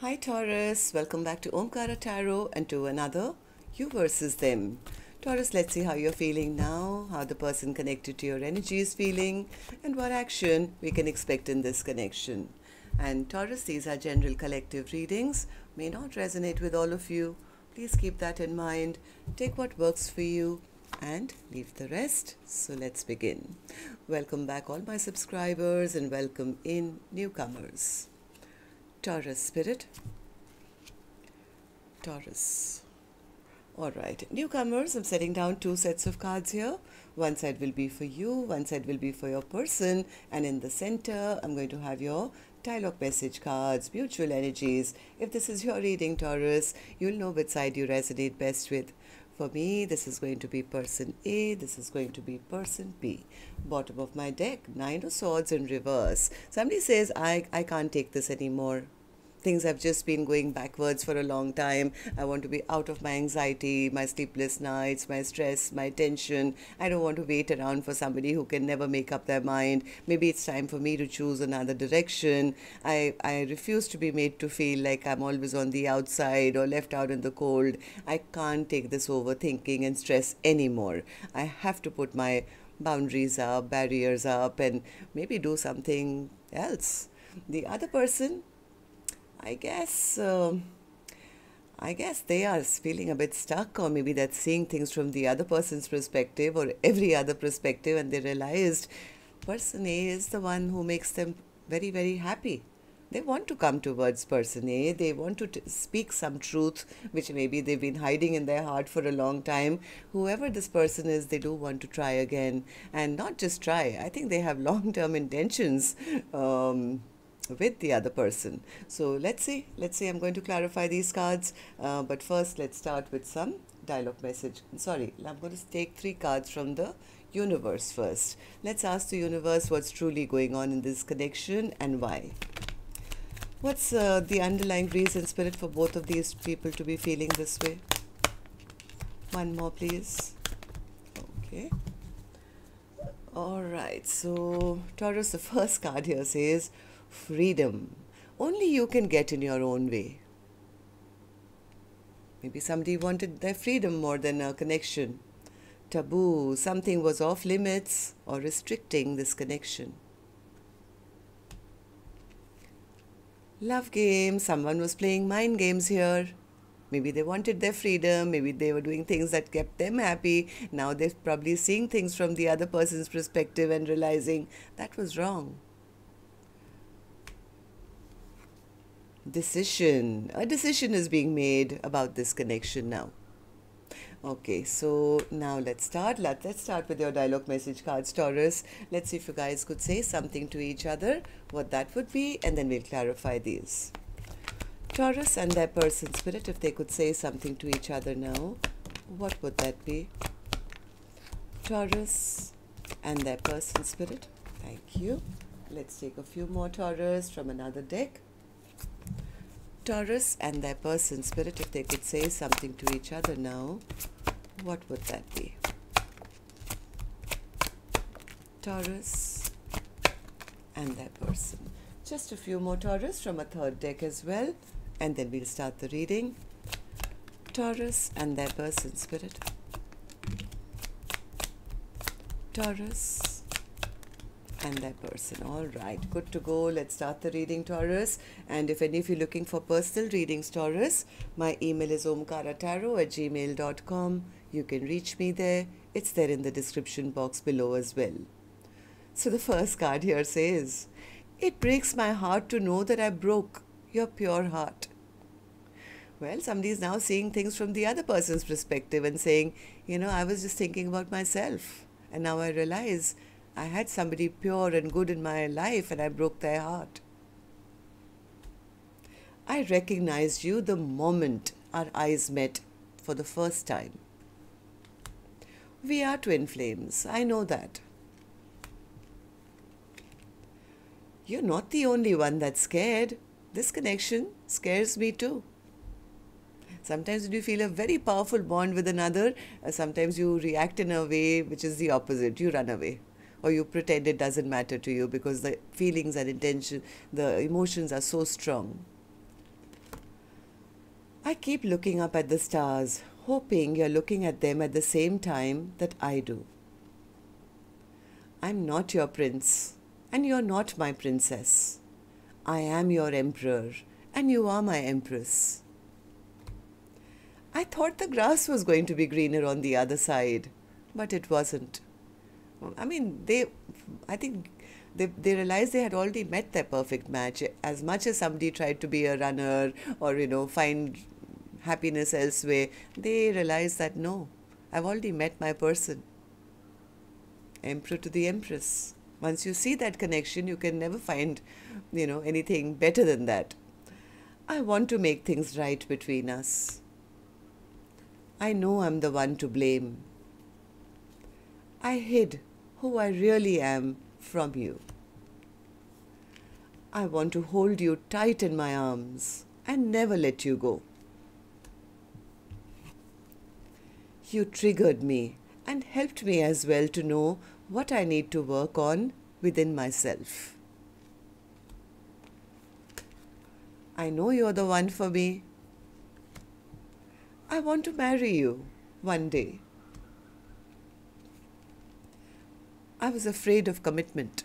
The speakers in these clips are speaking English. Hi Taurus, welcome back to Omkara Tarot and to another You Versus Them. Taurus, let's see how you're feeling now, how the person connected to your energy is feeling, and what action we can expect in this connection. And Taurus, these are general collective readings, may not resonate with all of you. Please keep that in mind. Take what works for you and leave the rest. So let's begin. Welcome back all my subscribers and welcome in newcomers. Taurus Spirit, Taurus. Alright, newcomers, I'm setting down two sets of cards here. One side will be for you, one side will be for your person, and in the center, I'm going to have your dialogue message cards, mutual energies. If this is your reading, Taurus, you'll know which side you resonate best with. For me, this is going to be person A, this is going to be person B. Bottom of my deck, Nine of Swords in reverse. Somebody says, I can't take this anymore. Things have just been going backwards for a long time. I want to be out of my anxiety, my sleepless nights, my stress, my tension. I don't want to wait around for somebody who can never make up their mind. Maybe it's time for me to choose another direction. I refuse to be made to feel like I'm always on the outside or left out in the cold. I can't take this overthinking and stress anymore. I have to put my boundaries up, barriers up, and maybe do something else. The other person, I guess they are feeling a bit stuck, or maybe that's seeing things from the other person's perspective or every other perspective, and they realized person A is the one who makes them very, very happy. They want to come towards person A. They want to speak some truth, which maybe they've been hiding in their heart for a long time. Whoever this person is, they do want to try again, and not just try. I think they have long-term intentions with the other person. So let's see, I'm going to clarify these cards, but first let's start with some dialogue message. Sorry, I'm going to take three cards from the universe first. Let's ask the universe what's truly going on in this connection and why. What's the underlying reason, Spirit, for both of these people to be feeling this way? One more, please. Okay. Alright, so Taurus, the first card here says, freedom. Only you can get in your own way. Maybe somebody wanted their freedom more than a connection. Taboo, something was off limits or restricting this connection. Love game, someone was playing mind games here. Maybe they wanted their freedom, maybe they were doing things that kept them happy. Now they're probably seeing things from the other person's perspective and realizing that was wrong. Decision. A decision is being made about this connection now. Okay, so now let's start. Let's start with your dialogue message cards, Taurus. Let's see if you guys could say something to each other, what that would be, and then we'll clarify these. Taurus and their person, Spirit, if they could say something to each other now, what would that be? Taurus and their person, Spirit. Thank you. Let's take a few more, Taurus, from another deck. Taurus and their person, Spirit, if they could say something to each other now, what would that be? Taurus and their person. Just a few more, Taurus, from a third deck as well, and then we'll start the reading. Taurus and their person, Spirit. Taurus and that person. All right, good to go. Let's start the reading, Taurus. And if any of you are looking for personal readings, Taurus, my email is omkaratarot@gmail.com. You can reach me there. It's there in the description box below as well. So the first card here says, it breaks my heart to know that I broke your pure heart. Well, somebody is now seeing things from the other person's perspective and saying, you know, I was just thinking about myself. And now I realize I had somebody pure and good in my life and I broke their heart. I recognized you the moment our eyes met for the first time. We are twin flames, I know that. You're not the only one that's scared. This connection scares me too. Sometimes you feel a very powerful bond with another. Sometimes you react in a way which is the opposite. You run away. Or you pretend it doesn't matter to you because the feelings and intention, the emotions are so strong. I keep looking up at the stars, hoping you're looking at them at the same time that I do. I'm not your prince, and you're not my princess. I am your emperor, and you are my empress. I thought the grass was going to be greener on the other side, but it wasn't. I mean, I think they realized they had already met their perfect match. As much as somebody tried to be a runner or, you know, find happiness elsewhere, they realized that, no, I've already met my person. Emperor to the Empress. Once you see that connection, you can never find, you know, anything better than that. I want to make things right between us. I know I'm the one to blame. I hid who I really am from you. I want to hold you tight in my arms and never let you go. You triggered me and helped me as well to know what I need to work on within myself. I know you're the one for me. I want to marry you one day. I was afraid of commitment.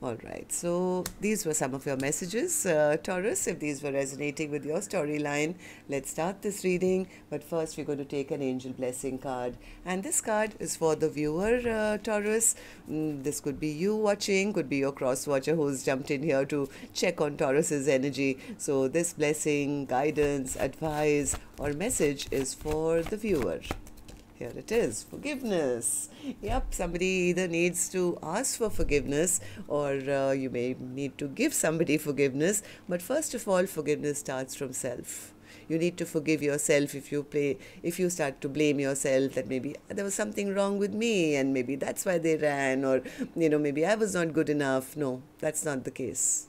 All right, so these were some of your messages, Taurus. If these were resonating with your storyline, let's start this reading. But first, we're going to take an angel blessing card. And this card is for the viewer, Taurus. This could be you watching, could be your cross-watcher who's jumped in here to check on Taurus's energy. So this blessing, guidance, advice, or message is for the viewer. Here it is, forgiveness. Yep, somebody either needs to ask for forgiveness or you may need to give somebody forgiveness. But first of all, forgiveness starts from self. You need to forgive yourself if you start to blame yourself that maybe there was something wrong with me and maybe that's why they ran, or, you know, maybe I was not good enough. No, that's not the case.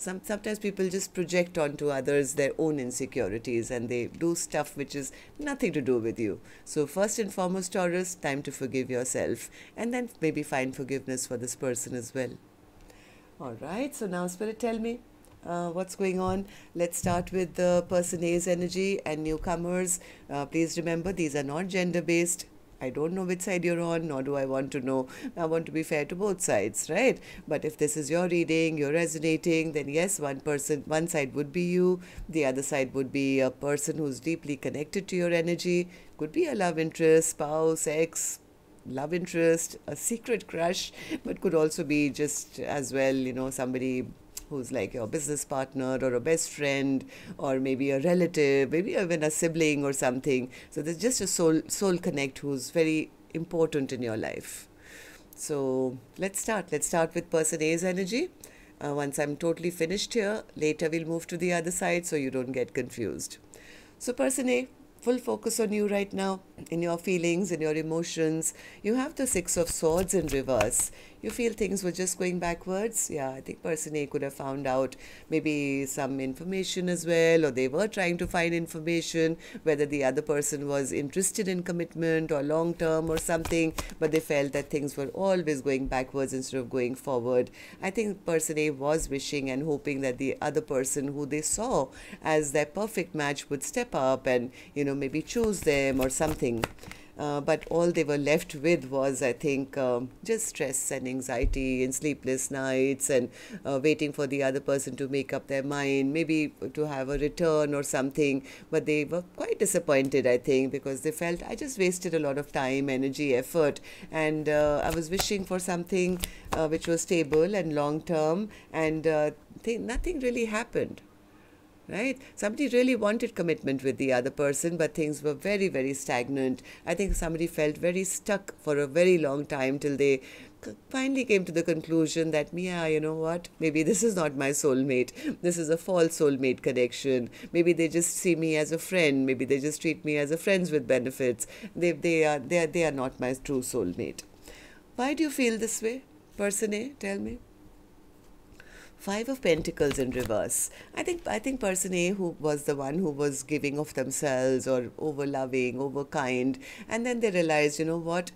Sometimes people just project onto others their own insecurities and they do stuff which is nothing to do with you. So first and foremost, Taurus, time to forgive yourself and then maybe find forgiveness for this person as well. All right, so now Spirit, tell me what's going on. Let's start with the person A's energy and newcomers. Please remember, these are not gender-based. I don't know which side you're on, nor do I want to know. I want to be fair to both sides, right? But if this is your reading, you're resonating, then yes, one side would be you. The other side would be a person who's deeply connected to your energy. Could be a love interest, spouse, ex, love interest, a secret crush, but could also be just as well, you know, somebody who's like your business partner or a best friend or maybe a relative, maybe even a sibling or something. So there's just a soul connect who's very important in your life. So let's start. Let's start with person A's energy. Once I'm totally finished here, later we'll move to the other side so you don't get confused. So person A, full focus on you right now, in your feelings, in your emotions. You have the Six of Swords in reverse. You feel things were just going backwards. Yeah, I think person A could have found out maybe some information as well, or they were trying to find information, whether the other person was interested in commitment or long-term or something, but they felt that things were always going backwards instead of going forward. I think person A was wishing and hoping that the other person who they saw as their perfect match would step up and, you know, maybe choose them or something. But all they were left with was, I think, just stress and anxiety and sleepless nights and waiting for the other person to make up their mind, maybe to have a return or something. But they were quite disappointed, I think, because they felt, I just wasted a lot of time, energy, effort. And I was wishing for something which was stable and long-term, and nothing really happened. Right? Somebody really wanted commitment with the other person, but things were very, very stagnant. I think somebody felt very stuck for a very long time till they finally came to the conclusion that, yeah, you know what, maybe this is not my soulmate. This is a false soulmate connection. Maybe they just see me as a friend. Maybe they just treat me as a friends with benefits. They are not my true soulmate. Why do you feel this way, person A? Tell me. Five of Pentacles in reverse. I think person A, who was the one who was giving of themselves or over-loving, over-kind, and then they realized, you know what,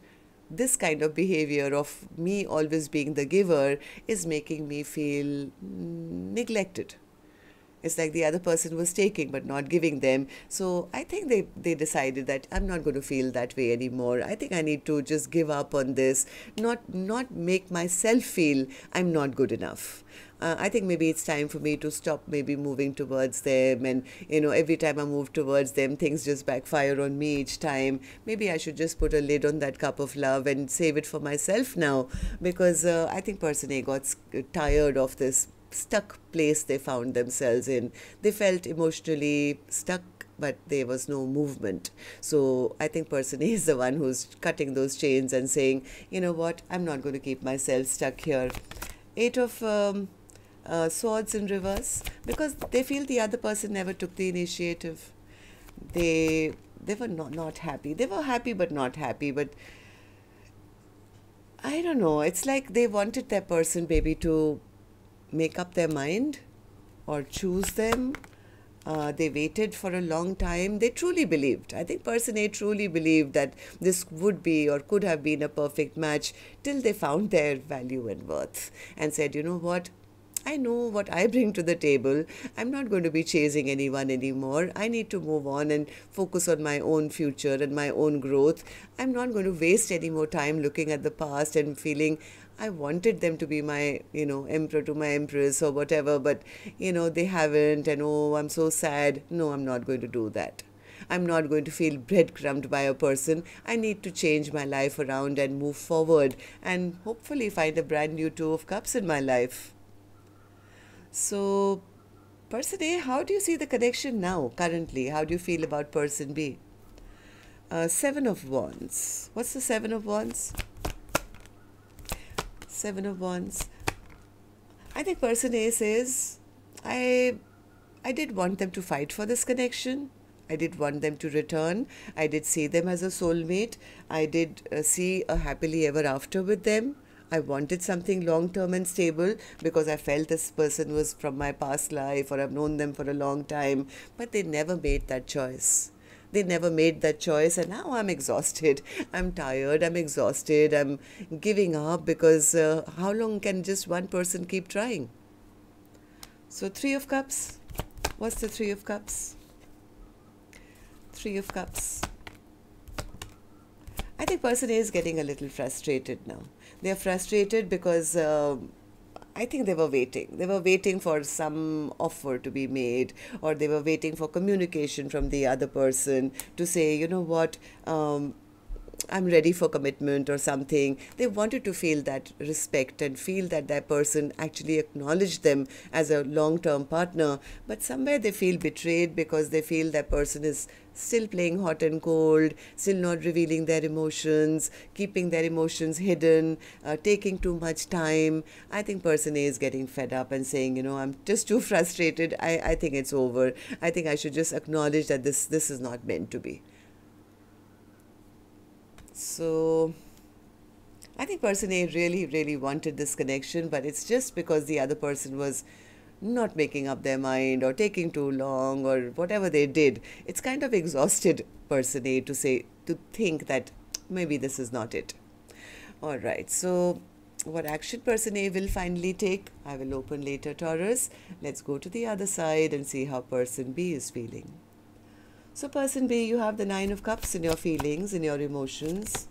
this kind of behavior of me always being the giver is making me feel neglected. It's like the other person was taking but not giving them. So I think they decided that I'm not going to feel that way anymore. I think I need to just give up on this, not make myself feel I'm not good enough. I think maybe it's time for me to stop maybe moving towards them, and every time I move towards them things just backfire on me each time. Maybe I should just put a lid on that cup of love and save it for myself now, because I think person A got tired of this stuck place they found themselves in. They felt emotionally stuck, but there was no movement. So I think person A is the one who's cutting those chains and saying, you know what, I'm not going to keep myself stuck here. Eight of Swords in reverse, because they feel the other person never took the initiative. They were not happy. They were happy but not happy, but I don't know. It's like they wanted their person maybe to make up their mind or choose them. They waited for a long time. They truly believed. I think person A truly believed that this would be or could have been a perfect match till they found their value and worth and said, you know what? I know what I bring to the table. I'm not going to be chasing anyone anymore. I need to move on and focus on my own future and my own growth. I'm not going to waste any more time looking at the past and feeling I wanted them to be my, emperor to my empress or whatever, but, they haven't, and oh, I'm so sad. No, I'm not going to do that. I'm not going to feel breadcrumbed by a person. I need to change my life around and move forward and hopefully find a brand new Two of Cups in my life. So, person A, how do you see the connection now, currently? How do you feel about person B? Seven of Wands. What's the Seven of Wands? Seven of Wands. I think person A says, I did want them to fight for this connection. I did want them to return. I did see them as a soulmate. I did see a happily ever after with them. I wanted something long-term and stable because I felt this person was from my past life or I've known them for a long time, but they never made that choice. They never made that choice, and now I'm exhausted. I'm tired, I'm exhausted, I'm giving up because how long can just one person keep trying? So Three of Cups. What's the Three of Cups? Three of Cups. I think person A is getting a little frustrated now. They're frustrated because I think they were waiting. They were waiting for some offer to be made, or they were waiting for communication from the other person to say, you know what, I'm ready for commitment or something. They wanted to feel that respect and feel that that person actually acknowledged them as a long-term partner. But somewhere they feel betrayed because they feel that person is still playing hot and cold, still not revealing their emotions, keeping their emotions hidden, taking too much time. I think person A is getting fed up and saying, I'm just too frustrated. I think it's over. I think I should just acknowledge that this is not meant to be. So I think person A really, really wanted this connection, but it's just because the other person was not making up their mind or taking too long or whatever they did. It's kind of exhausted person A to think that maybe this is not it. All right. So what action person A will finally take, I will open later, Taurus. Let's go to the other side and see how person B is feeling. So person B, you have the Nine of Cups in your feelings, in your emotions.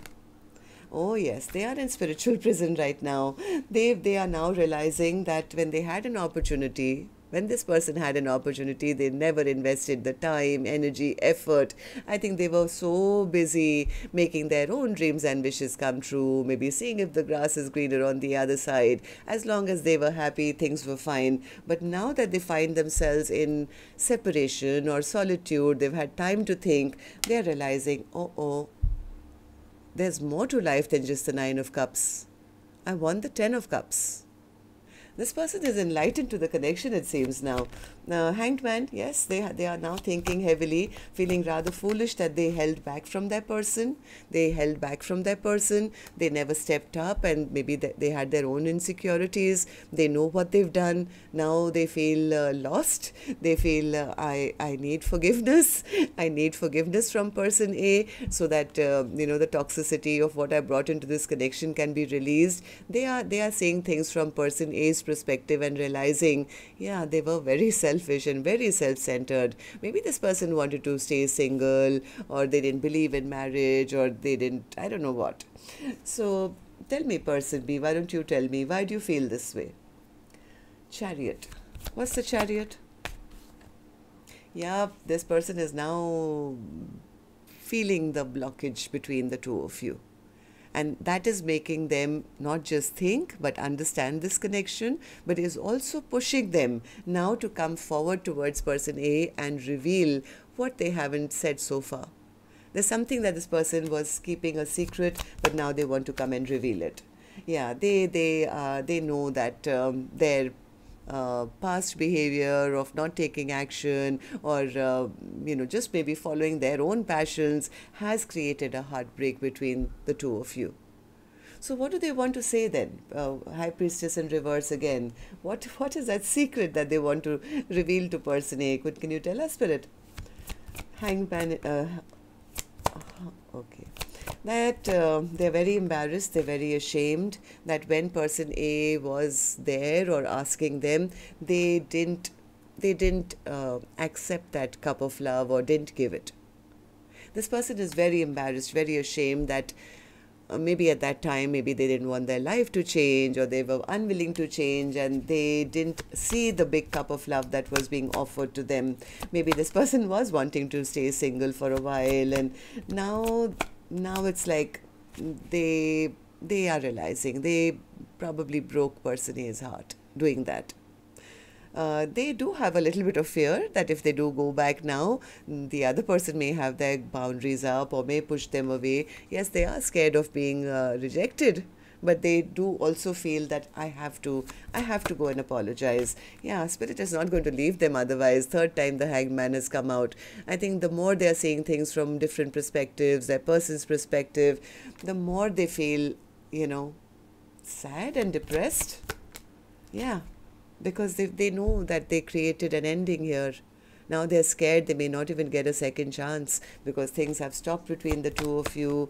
Oh yes, they are in spiritual prison right now. They are now realizing that when they had an opportunity, when this person had an opportunity, they never invested the time, energy, effort. I think they were so busy making their own dreams and wishes come true, maybe seeing if the grass is greener on the other side. As long as they were happy, things were fine. But now that they find themselves in separation or solitude, they've had time to think, they're realizing, oh, there's more to life than just the Nine of Cups. I want the Ten of Cups. This person is enlightened to the connection, it seems now. Now, Hanged Man, yes, they are now thinking heavily, feeling rather foolish that they held back from their person. They never stepped up, and maybe they had their own insecurities. They know what they've done. Now they feel lost. They feel I need forgiveness. I need forgiveness from person A so that the toxicity of what I brought into this connection can be released. They are seeing things from person A's perspective and realizing, yeah, they were very selfish. selfish and very self-centered. Maybe this person wanted to stay single, or they didn't believe in marriage, or they didn't, I don't know what. So tell me, person B, why don't you tell me, why do you feel this way? Chariot. What's the Chariot? Yeah, this person is now feeling the blockage between the two of you. And that is making them not just think but understand this connection, but is also pushing them now to come forward towards person A and reveal what they haven't said so far. There's something that this person was keeping a secret, but now they want to come and reveal it. Yeah, they know that their past behavior of not taking action, or you know, just maybe following their own passions, has created a heartbreak between the two of you. So what do they want to say then? High Priestess in reverse again. What is that secret that they want to reveal to person A? Can you tell us, Spirit? Hangman. Okay. That they're very embarrassed, they're very ashamed that when person A was there or asking them, they didn't accept that cup of love or didn't give it. This person is very embarrassed, very ashamed that maybe at that time, maybe they didn't want their life to change, or they were unwilling to change, and they didn't see the big cup of love that was being offered to them. Maybe this person was wanting to stay single for a while, and now it's like they are realizing they probably broke person A's heart doing that. They do have a little bit of fear that if they do go back now, the other person may have their boundaries up or may push them away. Yes, they are scared of being rejected, but they do also feel that I have to go and apologize. Yeah, Spirit is not going to leave them otherwise. Third time the Hanged Man has come out. I think the more they are seeing things from different perspectives, their person's perspective, the more they feel, you know, sad and depressed. Yeah, because they know that they created an ending here. Now they're scared they may not even get a second chance because things have stopped between the two of you.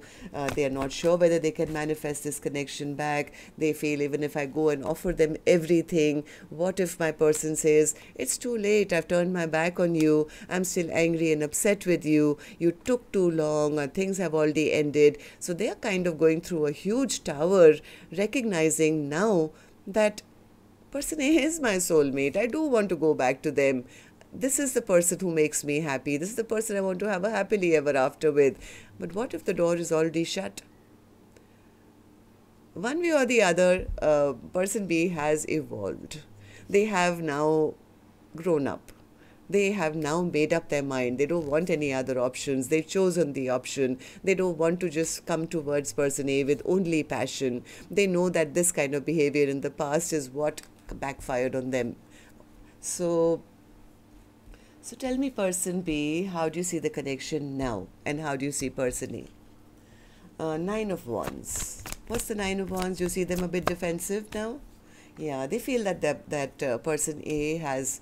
They are not sure whether they can manifest this connection back. They feel, even if I go and offer them everything, what if my person says, it's too late, I've turned my back on you, I'm still angry and upset with you, you took too long, or things have already ended. So they are kind of going through a huge tower, recognizing now that person A is my soulmate. I do want to go back to them. This is the person who makes me happy. This is the person I want to have a happily ever after with. But what if the door is already shut? One way or the other, person B has evolved. They have now grown up. They have now made up their mind. They don't want any other options. They've chosen the option. They don't want to just come towards person A with only passion. They know that this kind of behavior in the past is what backfired on them. So tell me, person B, how do you see the connection now, and how do you see person A? Nine of Wands. What's the Nine of Wands? You see them a bit defensive now? Yeah, they feel that person A has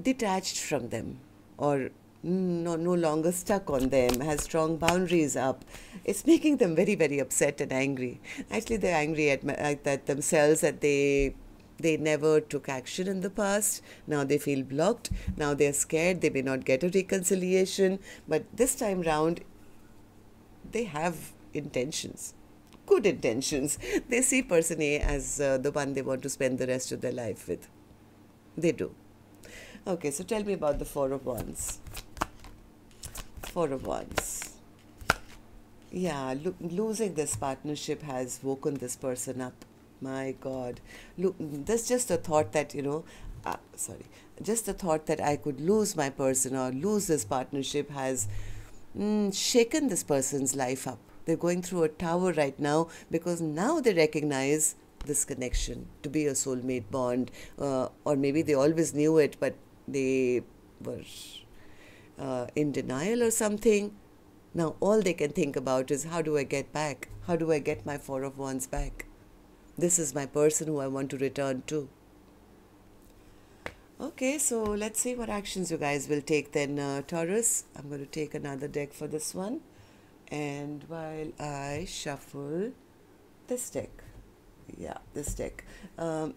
detached from them, or no longer stuck on them, has strong boundaries up. It's making them very, very upset and angry. Actually, they're angry at themselves that they never took action in the past. Now they feel blocked. Now they're scared they may not get a reconciliation. But this time round, they have intentions, good intentions. They see person A as the one they want to spend the rest of their life with. They do. Okay, so tell me about the Four of Wands. Four of Wands. Yeah, losing this partnership has woken this person up. My God, look, that's just the thought that, you know, just the thought that I could lose my person or lose this partnership has shaken this person's life up. They're going through a tower right now because now they recognize this connection to be a soulmate bond, or maybe they always knew it, but they were in denial or something. Now all they can think about is, how do I get back? How do I get my Four of Wands back? This is my person who I want to return to. Okay, so let's see what actions you guys will take then, Taurus. I'm going to take another deck for this one. And while I shuffle this deck. Yeah, this deck.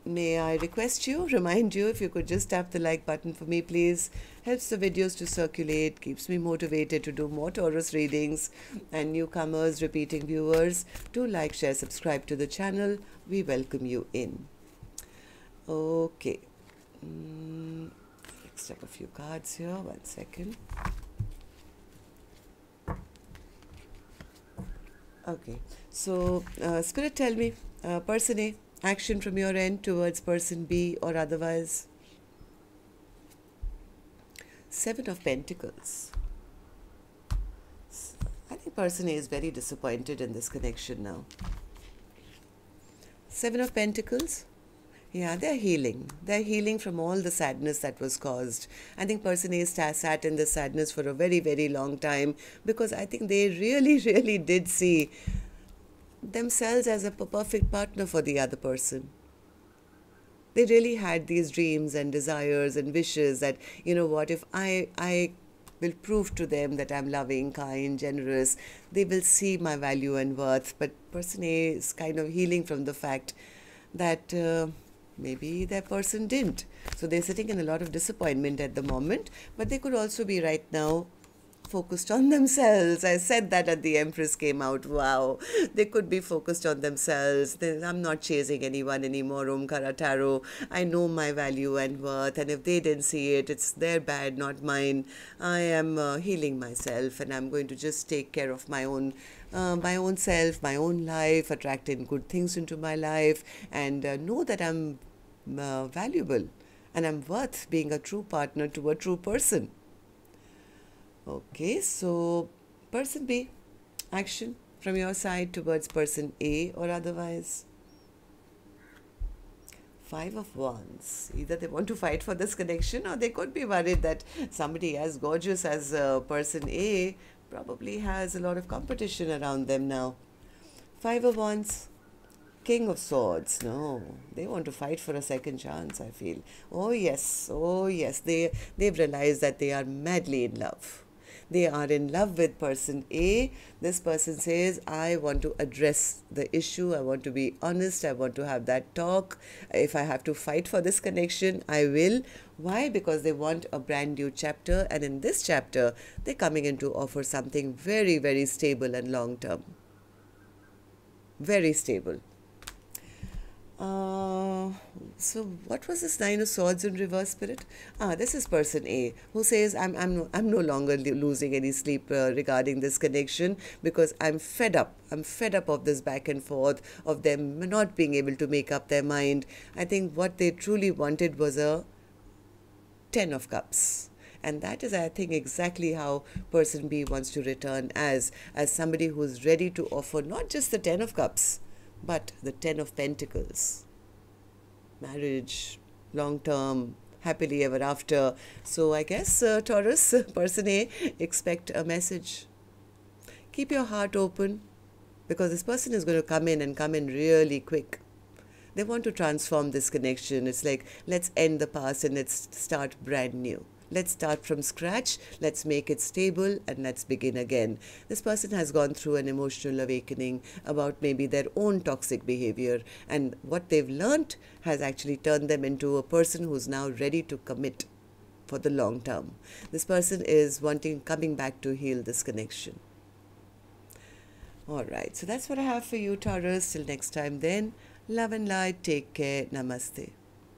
May I request you, remind you, if you could just tap the like button for me, please. Helps the videos to circulate, keeps me motivated to do more Taurus readings. And newcomers, repeating viewers, do like, share, subscribe to the channel. We welcome you in. Okay. Next up, a few cards here. One second. Okay. So, Spirit, tell me. Person A, action from your end towards person B or otherwise. Seven of Pentacles. I think person A is very disappointed in this connection now. Seven of Pentacles. Yeah, they're healing. They're healing from all the sadness that was caused. I think person A sat in this sadness for a very, very long time because I think they really, really did see themselves as a perfect partner for the other person. They really had these dreams and desires and wishes that, you know what, if I will prove to them that I'm loving, kind, generous, they will see my value and worth. But person A is kind of healing from the fact that maybe that person didn't. So they're sitting in a lot of disappointment at the moment, but they could also be right now focused on themselves. I said that at the Empress came out. Wow. They could be focused on themselves. I'm not chasing anyone anymore, Omkara Tarot. I know my value and worth, and if they didn't see it, it's their bad, not mine. I am healing myself, and I'm going to just take care of my own self, my own life, attracting good things into my life, and know that I'm valuable and I'm worth being a true partner to a true person. Okay, so person B, action from your side towards person A or otherwise. Five of Wands. Either they want to fight for this connection, or they could be worried that somebody as gorgeous as person A probably has a lot of competition around them now. Five of Wands. King of Swords. No, they want to fight for a second chance, I feel. Oh yes, they've realized that they are madly in love. They are in love with person A. This person says, I want to address the issue. I want to be honest. I want to have that talk. If I have to fight for this connection, I will. Why? Because they want a brand new chapter. And in this chapter, they're coming in to offer something very, very stable and long-term. Very stable. So what was this Nine of Swords in reverse, Spirit? Ah, this is person A who says, I'm no longer losing any sleep regarding this connection because I'm fed up. I'm fed up of this back and forth, of them not being able to make up their mind. I think what they truly wanted was a Ten of Cups. And that is, I think, exactly how person B wants to return as somebody who's ready to offer not just the Ten of Cups, but the Ten of Pentacles, marriage, long-term, happily ever after. So I guess, Taurus, person A, expect a message. Keep your heart open because this person is going to come in and come in really quick. They want to transform this connection. It's like, let's end the past and let's start brand new. Let's start from scratch. Let's make it stable and let's begin again. This person has gone through an emotional awakening about maybe their own toxic behavior, and what they've learned has actually turned them into a person who's now ready to commit for the long term. This person is coming back to heal this connection. All right, so that's what I have for you, Taurus. Till next time then, love and light. Take care. Namaste.